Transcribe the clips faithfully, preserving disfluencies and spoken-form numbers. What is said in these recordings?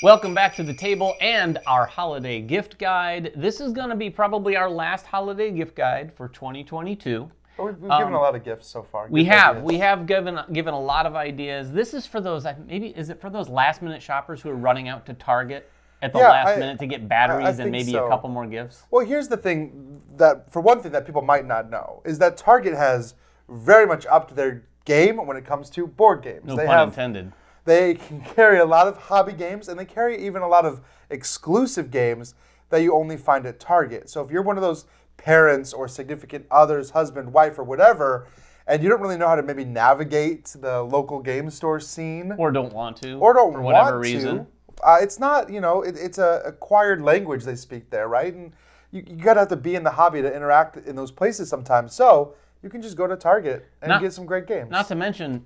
Welcome back to the table and our holiday gift guide. This is going to be probably our last holiday gift guide for twenty twenty-two. But we've we've um, given a lot of gifts so far. We have. Ideas. We have given given a lot of ideas. This is for those, maybe, is it for those last minute shoppers who are running out to Target at the yeah, last I, minute to get batteries I, I and maybe so. a couple more gifts? Well, here's the thing that, for one thing that people might not know, is that Target has very much upped their game when it comes to board games. No they pun have, intended. They can carry a lot of hobby games, and they carry even a lot of exclusive games that you only find at Target. So if you're one of those parents or significant others, husband, wife, or whatever, and you don't really know how to maybe navigate the local game store scene. Or don't want to. Or don't for want to. For whatever reason. Uh, it's not, you know, it, it's a acquired language they speak there, right? And you, you gotta have to be in the hobby to interact in those places sometimes. So you can just go to Target and not, get some great games. Not to mention,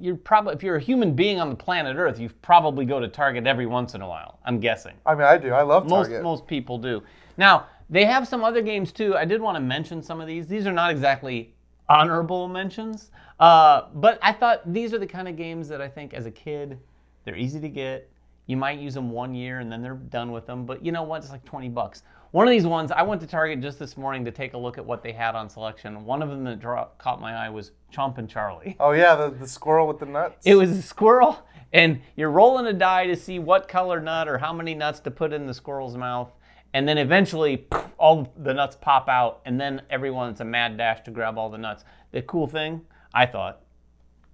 you're probably, if you're a human being on the planet Earth, you probably go to Target every once in a while, I'm guessing. I mean, I do. I love Target. Most, most people do. Now, they have some other games, too. I did want to mention some of these. These are not exactly honorable mentions, uh, but I thought these are the kind of games that I think, as a kid, they're easy to get. You might use them one year, and then they're done with them, but you know what? It's like twenty bucks. One of these ones, I went to Target just this morning to take a look at what they had on selection. One of them that draw, caught my eye was Chompin' Charlie. Oh yeah, the, the squirrel with the nuts. It was a squirrel, and you're rolling a die to see what color nut or how many nuts to put in the squirrel's mouth, and then eventually poof, all the nuts pop out, and then everyone's a mad dash to grab all the nuts. The cool thing, I thought,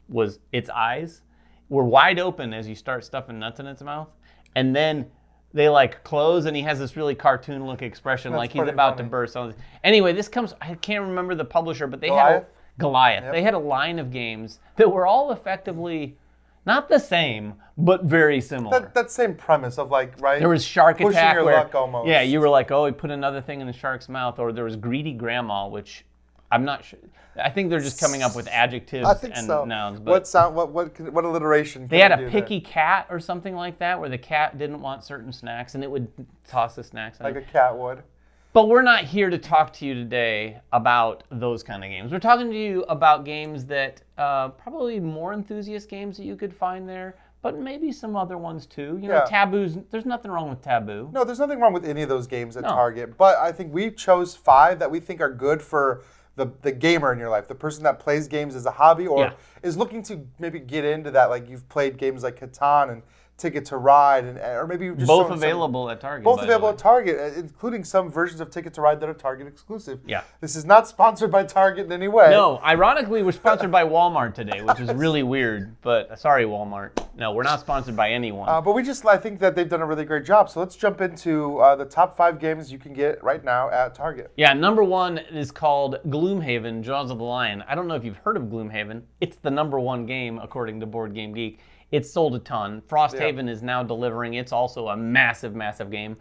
was its eyes were wide open as you start stuffing nuts in its mouth, and then they like close, and he has this really cartoon-look expression, That's like he's about funny. to burst. Anyway, this comes, I can't remember the publisher, but they Goliath? had a, Goliath. Yep. They had a line of games that were all effectively not the same, but very similar. That, that same premise of like, right? There was Shark Pushing Attack. Your where, luck almost. Yeah, you were like, oh, he put another thing in the shark's mouth, or there was Greedy Grandma, which I'm not sure. I think they're just coming up with adjectives I think and so. nouns. But what sound? What what what alliteration? Can they had a picky there? cat or something like that, where the cat didn't want certain snacks, and it would toss the snacks. Like a cat would. But we're not here to talk to you today about those kind of games. We're talking to you about games that uh, probably more enthusiast games that you could find there, but maybe some other ones too. You know, yeah. Taboo's, there's nothing wrong with Taboo. No, there's nothing wrong with any of those games at no. Target. But I think we chose five that we think are good for The, the gamer in your life, the person that plays games as a hobby or yeah. is looking to maybe get into that, like you've played games like Catan and Ticket to Ride, and or maybe you've just both available some, at Target. Both available at Target, including some versions of Ticket to Ride that are Target exclusive. Yeah, this is not sponsored by Target in any way. No, ironically, we're sponsored by Walmart today, which is really weird. But sorry, Walmart. No, we're not sponsored by anyone. Uh, but we just, I think that they've done a really great job. So let's jump into uh, the top five games you can get right now at Target. Yeah, number one is called Gloomhaven, Jaws of the Lion. I don't know if you've heard of Gloomhaven. It's the number one game, according to Board Game Geek. It's sold a ton. Frosthaven yeah. is now delivering. It's also a massive, massive game.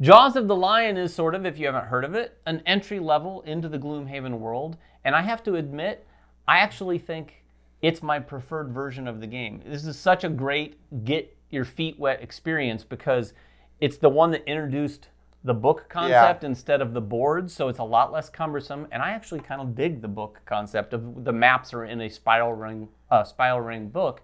Jaws of the Lion is sort of, if you haven't heard of it, an entry level into the Gloomhaven world. And I have to admit, I actually think it's my preferred version of the game. This is such a great get your feet wet experience because it's the one that introduced the book concept yeah. instead of the board, so it's a lot less cumbersome. And I actually kind of dig the book concept of the maps are in a spiral ring, uh, spiral ring book.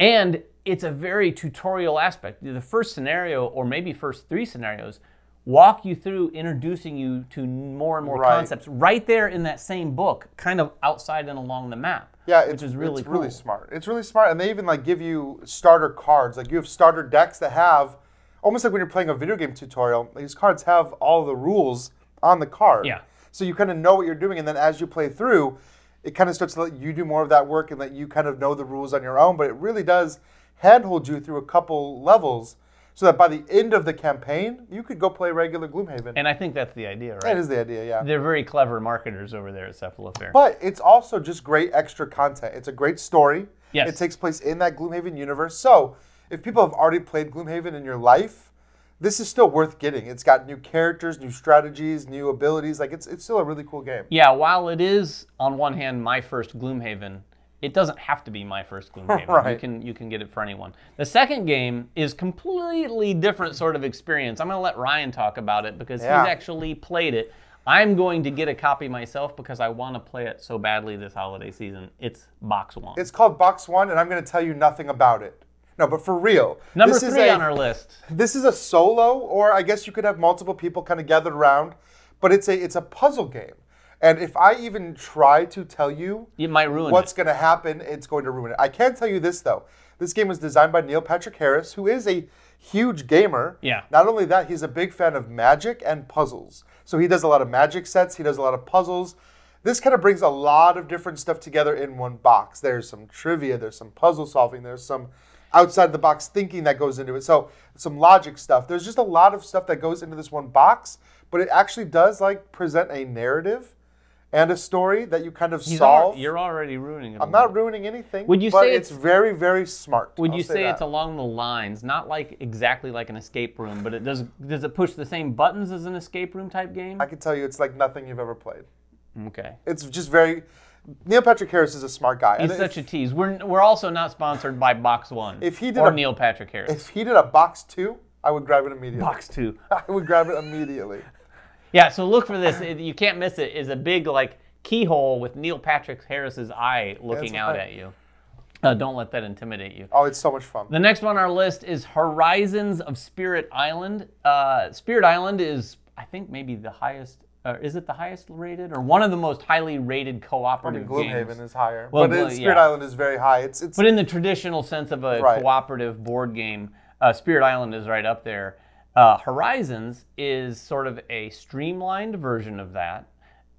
And it's a very tutorial aspect. The first scenario, or maybe first three scenarios, walk you through introducing you to more and more right. concepts right there in that same book, kind of outside and along the map. Yeah, it's, which is really, it's cool. really smart. It's really smart, and they even like give you starter cards. Like you have starter decks that have, almost like when you're playing a video game tutorial, these cards have all the rules on the card. Yeah. So you kind of know what you're doing, and then as you play through, it kind of starts to let you do more of that work and let you kind of know the rules on your own, but it really does handhold you through a couple levels so that by the end of the campaign, you could go play regular Gloomhaven. And I think that's the idea, right? That is the idea, yeah. They're very clever marketers over there at Cephalofair. But it's also just great extra content. It's a great story. Yes. It takes place in that Gloomhaven universe. So if people have already played Gloomhaven in your life, this is still worth getting. It's got new characters, new strategies, new abilities. Like it's it's still a really cool game. Yeah, while it is on one hand my first Gloomhaven, it doesn't have to be my first Gloomhaven. Right. You can you can get it for anyone. The second game is completely different sort of experience. I'm going to let Ryan talk about it because yeah. he's actually played it. I'm going to get a copy myself because I want to play it so badly this holiday season. It's Box One. It's called Box One, and I'm going to tell you nothing about it. No, but for real. Number this three is a, on our list. This is a solo, or I guess you could have multiple people kind of gathered around, but it's a it's a puzzle game. And if I even try to tell you, you might ruin what's going to happen, it's going to ruin it. I can tell you this, though. This game was designed by Neil Patrick Harris, who is a huge gamer. Yeah. Not only that, he's a big fan of magic and puzzles. So he does a lot of magic sets. He does a lot of puzzles. This kind of brings a lot of different stuff together in one box. There's some trivia. There's some puzzle solving. There's some outside-the-box thinking that goes into it. So some logic stuff. There's just a lot of stuff that goes into this one box, but it actually does like present a narrative and a story that you kind of He's solve. Al you're already ruining it. I'm not ruining anything, would you but say it's, it's very, very smart. Would I'll you say, say it's along the lines, not like exactly like an escape room, but it does, does it push the same buttons as an escape room type game? I can tell you it's like nothing you've ever played. Okay. It's just very... Neil Patrick Harris is a smart guy. He's and such if, a tease. We're, we're also not sponsored by Box One if he did or a, Neil Patrick Harris. If he did a Box Two, I would grab it immediately. Box Two. I would grab it immediately. Yeah, so look for this. It, you can't miss it. It's a big like keyhole with Neil Patrick Harris's eye looking yeah, out right. at you. Uh, don't let that intimidate you. Oh, it's so much fun. The next one on our list is Horizons of Spirit Island. Uh, Spirit Island is, I think, maybe the highest... Uh, is it the highest rated or one of the most highly rated cooperative games? I mean, Gloomhaven is higher, well, but Spirit yeah. Island is very high. It's, it's But in the traditional sense of a right. cooperative board game, uh, Spirit Island is right up there. Uh, Horizons is sort of a streamlined version of that,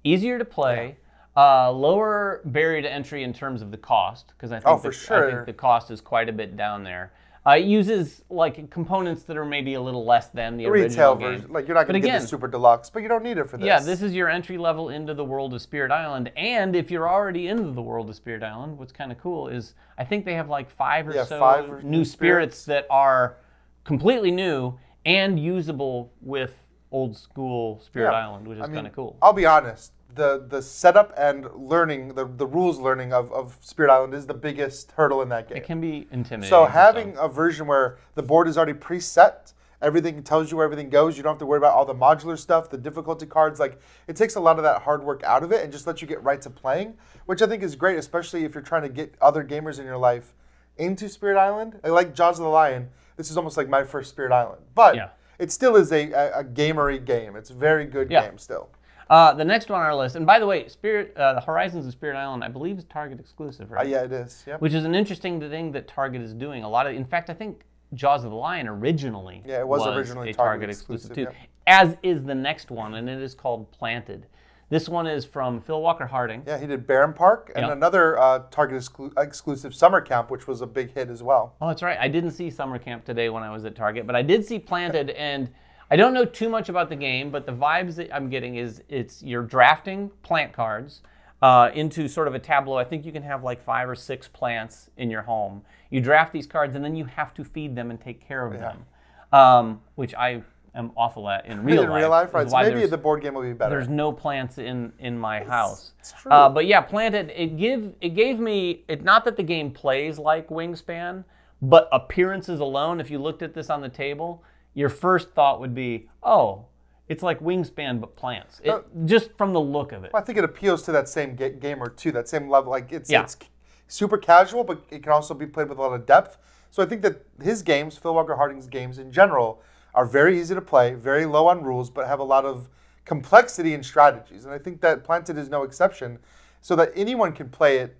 easier to play, yeah. uh, lower barrier to entry in terms of the cost, because I, oh, sure. I think the cost is quite a bit down there. Uh, it uses like components that are maybe a little less than the, the original retail game. Version. Like you're not going to get the super deluxe, but you don't need it for this. Yeah, this is your entry level into the world of Spirit Island. And if you're already into the world of Spirit Island, what's kind of cool is I think they have like five or yeah, so five or new spirits. spirits that are completely new and usable with old school Spirit yeah. Island, which is I mean, kind of cool. I'll be honest, the the setup and learning, the, the rules learning of, of Spirit Island is the biggest hurdle in that game. It can be intimidating. So having a version where the board is already preset, everything tells you where everything goes, you don't have to worry about all the modular stuff, the difficulty cards, like it takes a lot of that hard work out of it and just lets you get right to playing, which I think is great, especially if you're trying to get other gamers in your life into Spirit Island. Like Jaws of the Lion, this is almost like my first Spirit Island. But yeah. it still is a, a, a gamery game. It's a very good yeah. game still. Uh, the next one on our list, and by the way, Spirit, uh, the Horizons of Spirit Island, I believe is Target exclusive, right? Uh, yeah, it is. Yep. Which is an interesting thing that Target is doing. A lot of, in fact, I think Jaws of the Lion originally yeah, it was, was originally a Target, Target exclusive, exclusive too. Yep. As is the next one, and it is called Planted. This one is from Phil Walker-Harding. Yeah, he did Baron Park and yep. another uh, Target exclu exclusive Summer Camp, which was a big hit as well. Oh, that's right. I didn't see Summer Camp today when I was at Target, but I did see Planted and... I don't know too much about the game, but the vibes that I'm getting is it's you're drafting plant cards uh, into sort of a tableau. I think you can have like five or six plants in your home. You draft these cards, and then you have to feed them and take care of yeah. them, um, which I am awful at in real in life. In real life, right. So maybe the board game will be better. There's no plants in, in my it's, house. It's true. Uh, but yeah, Planted, it, give, it gave me, it, not that the game plays like Wingspan, but appearances alone, if you looked at this on the table, your first thought would be, oh, it's like Wingspan but plants. It, no, just from the look of it. Well, I think it appeals to that same ga gamer too, that same level. Like it's, yeah. it's super casual, but it can also be played with a lot of depth. So I think that his games, Phil Walker-Harding's games in general, are very easy to play, very low on rules, but have a lot of complexity and strategies. And I think that Planted is no exception, so that anyone can play it.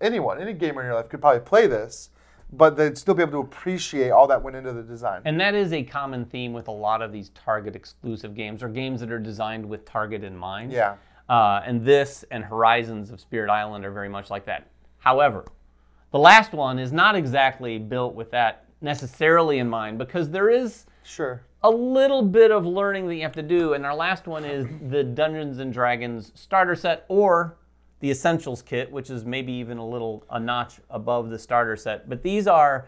Anyone, any gamer in your life could probably play this, but they'd still be able to appreciate all that went into the design. And that is a common theme with a lot of these Target exclusive games, or games that are designed with Target in mind. Yeah. Uh, and this and Horizons of Spirit Island are very much like that. However, the last one is not exactly built with that necessarily in mind, because there is sure. a little bit of learning that you have to do. And our last one is the Dungeons and Dragons starter set, or the Essentials Kit, which is maybe even a little a notch above the starter set. But these are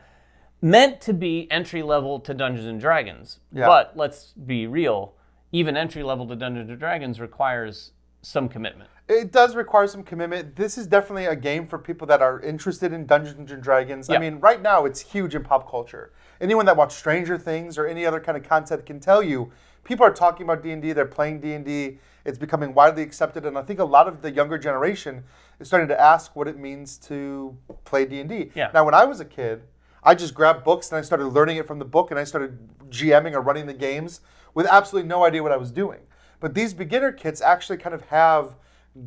meant to be entry level to Dungeons and Dragons. Yeah. But let's be real, even entry level to Dungeons and Dragons requires some commitment. It does require some commitment. This is definitely a game for people that are interested in Dungeons and Dragons. Yeah. I mean, right now it's huge in pop culture. Anyone that watched Stranger Things or any other kind of content can tell you, people are talking about D and D, they're playing D and D, it's becoming widely accepted, and I think a lot of the younger generation is starting to ask what it means to play D and D. Yeah. Now, when I was a kid, I just grabbed books and I started learning it from the book, and I started GMing or running the games with absolutely no idea what I was doing. But these beginner kits actually kind of have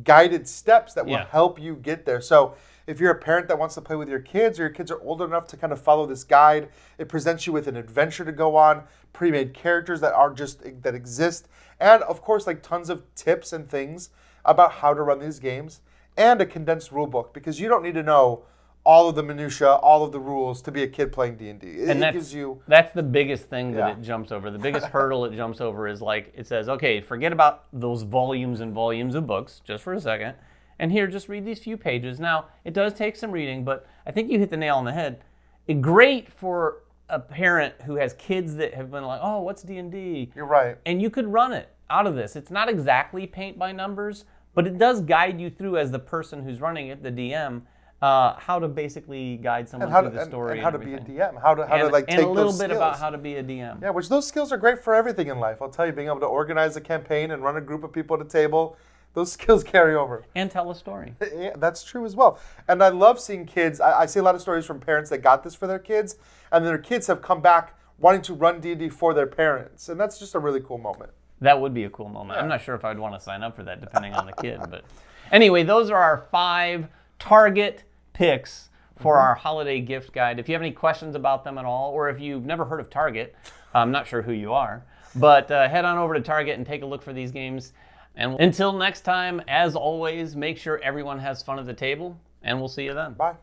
guided steps that will yeah. help you get there. So if you're a parent that wants to play with your kids, or your kids are old enough to kind of follow this guide, it presents you with an adventure to go on, pre-made characters that are just that exist, and of course like tons of tips and things about how to run these games, and a condensed rule book, because you don't need to know all of the minutia, all of the rules to be a kid playing D and D. It, and it gives you that's the biggest thing that yeah. it jumps over. The biggest hurdle it jumps over is like it says, okay, forget about those volumes and volumes of books just for a second. And here, just read these few pages. Now, it does take some reading, but I think you hit the nail on the head. It's great for a parent who has kids that have been like, oh, what's D and D? You're right. And you could run it out of this. It's not exactly paint by numbers, but it does guide you through, as the person who's running it, the D M, uh, how to basically guide someone through the story. And, and how to be a D M. How to, how to like take those skills. And a little bit about how to be a D M. Yeah, which those skills are great for everything in life. I'll tell you, being able to organize a campaign and run a group of people at a table, those skills carry over. And tell a story. Yeah, that's true as well. And I love seeing kids. I, I see a lot of stories from parents that got this for their kids, and their kids have come back wanting to run D and D for their parents. And that's just a really cool moment. That would be a cool moment. Yeah. I'm not sure if I'd want to sign up for that, depending on the kid. But anyway, those are our five Target picks for mm-hmm. our holiday gift guide. If you have any questions about them at all, or if you've never heard of Target, I'm not sure who you are, but uh, head on over to Target and take a look for these games. And until next time, as always, make sure everyone has fun at the table, and we'll see you then. Bye.